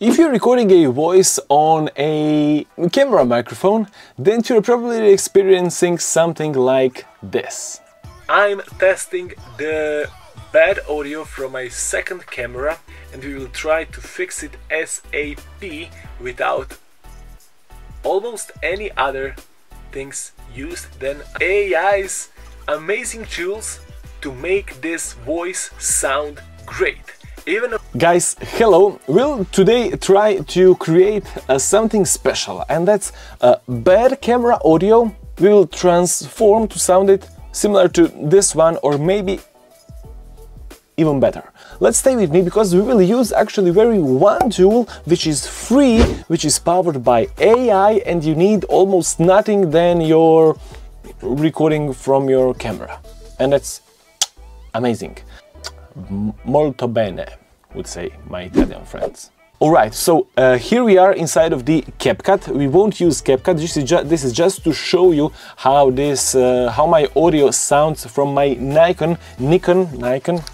If you're recording a voice on a camera microphone, then you're probably experiencing something like this. I'm testing the bad audio from my second camera and we will try to fix it ASAP without almost any other things used than AI's amazing tools to make this voice sound great. Guys, hello! We'll today try to create something special, and that's bad camera audio. We will transform to sound it similar to this one, or maybe even better. Let's stay with me, because we will use actually one tool which is free, which is powered by AI, and you need almost nothing than your recording from your camera, and that's amazing. Molto bene, would say my Italian friends. Alright, so here we are inside of the CapCut. We won't use CapCut, this is just to show you how this, how my audio sounds from my Nikon,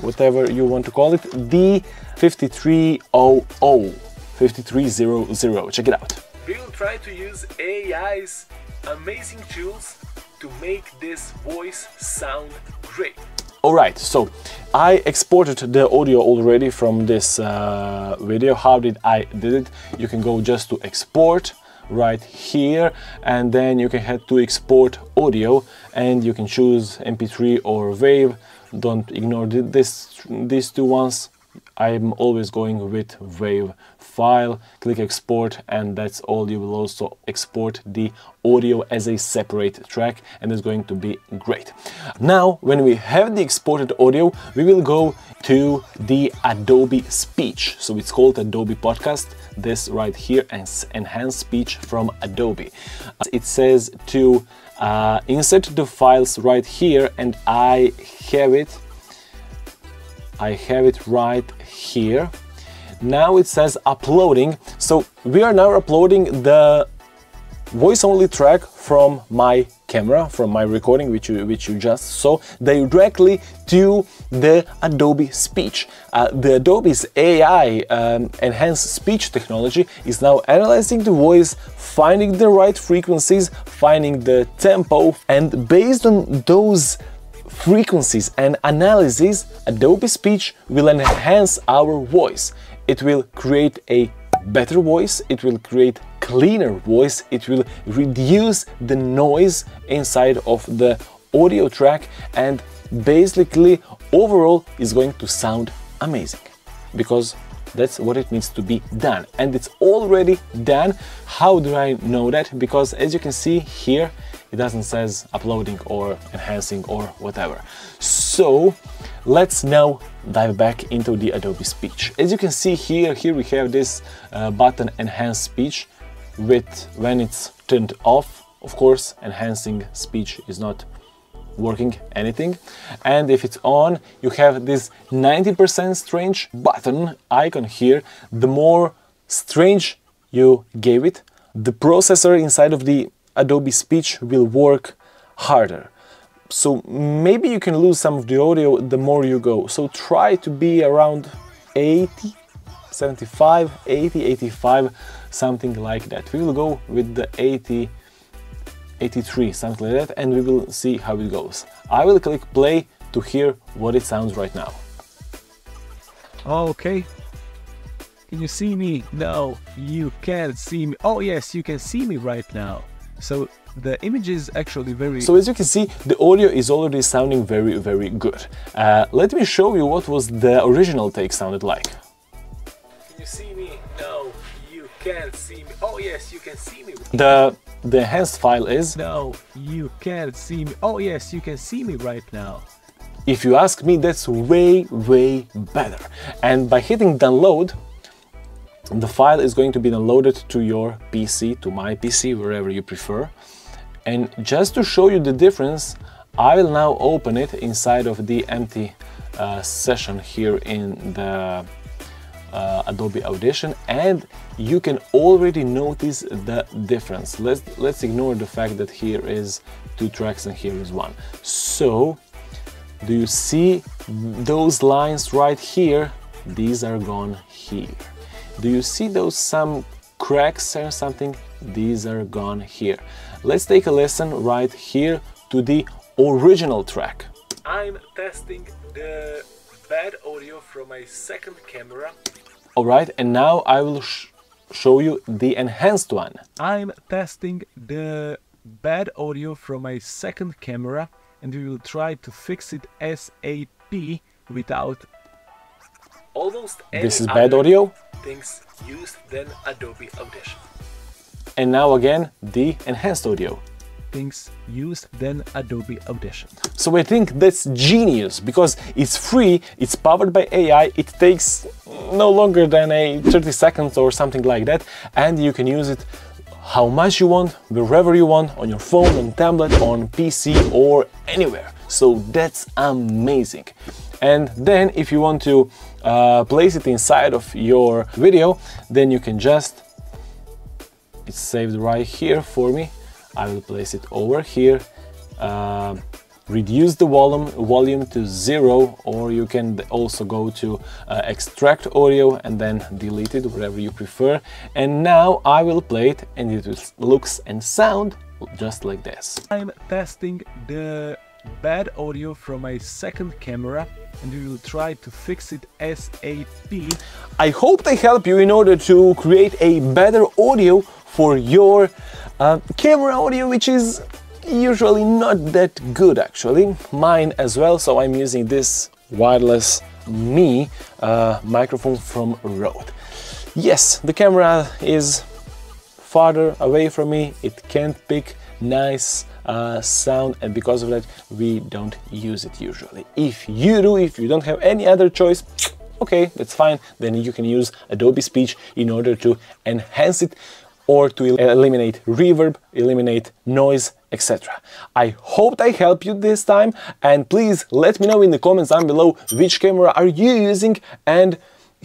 whatever you want to call it, D5300. Check it out. We will try to use AI's amazing tools to make this voice sound great. Alright, so I exported the audio already from this video. How did I did it? You can go just to export right here, and then you can head to export audio, and you can choose MP3 or WAV. Don't ignore these two ones. I'm always going with WAV file. Click export, and that's all. You will also export the audio as a separate track, and it's going to be great. Now, when we have the exported audio, we will go to the Adobe Speech. So it's called Adobe Podcast, this right here, and Enhanced Speech from Adobe. It says to insert the files right here, and I have it right here. Now it says uploading, so we are now uploading the voice only track from my camera, from my recording which you just saw, directly to the Adobe Speech. The Adobe's AI enhanced speech technology is now analyzing the voice, finding the right frequencies, finding the tempo, and based on those frequencies and analyses, Adobe Speech will enhance our voice. It will create a better voice, it will create cleaner voice, it will reduce the noise inside of the audio track, and basically overall is going to sound amazing, because that's what it needs to be done, and it's already done. How do I know that? Because as you can see here, it doesn't says uploading or enhancing or whatever. So let's now dive back into the Adobe Speech. As you can see here we have this button Enhance Speech, with when it's turned off, of course, enhancing speech is not working anything. And if it's on, you have this 90% strange button icon here. The more strange you gave it, the processor inside of the Adobe Speech will work harder. So maybe you can lose some of the audio the more you go. So try to be around 80, 75, 80, 85, something like that. We will go with the 80, 83, something like that, and we will see how it goes. I will click play to hear what it sounds right now. Okay. Can you see me? No, you can't see me. Oh yes, you can see me right now. So the image is actually very... So as you can see, the audio is already sounding very, very good. Let me show you what was the original take sounded like. Can you see me? No, you can't see me. Oh yes, you can see me. The enhanced file is... No, you can't see me. Oh yes, you can see me right now. If you ask me, that's way, way better. And by hitting download, the file is going to be downloaded to your PC, to my PC, wherever you prefer. And just to show you the difference, I will now open it inside of the empty session here in the Adobe Audition, and you can already notice the difference. Let's ignore the fact that here is two tracks and here is one. So, do you see those lines right here? These are gone here. Do you see those some cracks or something? These are gone here. Let's take a listen right here to the original track. I'm testing the bad audio from my second camera. All right, and now I will show you the enhanced one. I'm testing the bad audio from my second camera and we will try to fix it ASAP without almost any things used than Adobe Audition. And now again the enhanced audio. Things used than Adobe Audition. So I think that's genius because it's free, it's powered by AI, it takes no longer than 30 seconds or something like that, and you can use it how much you want, wherever you want, on your phone, on tablet, on PC or anywhere. So that's amazing. And then if you want to place it inside of your video, then you can just, it's saved right here for me. I will place it over here, reduce the volume to 0, or you can also go to extract audio and then delete it, whatever you prefer. And now I will play it and it looks and sound just like this. I'm testing the bad audio from my second camera and we will try to fix it ASAP. I hope they help you in order to create a better audio for your camera audio, which is usually not that good actually, mine as well, so I'm using this wireless Mi microphone from Rode. Yes, the camera is farther away from me, it can't pick nice sound, and because of that we don't use it usually. If you do, if you don't have any other choice, okay, that's fine, then you can use Adobe Speech in order to enhance it, or to eliminate reverb, eliminate noise, etc. I hope I helped you this time, and please let me know in the comments down below which camera are you using and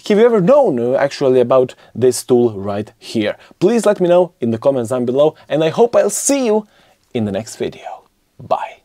have you ever known actually about this tool right here. Please let me know in the comments down below, and I hope I'll see you in the next video. Bye.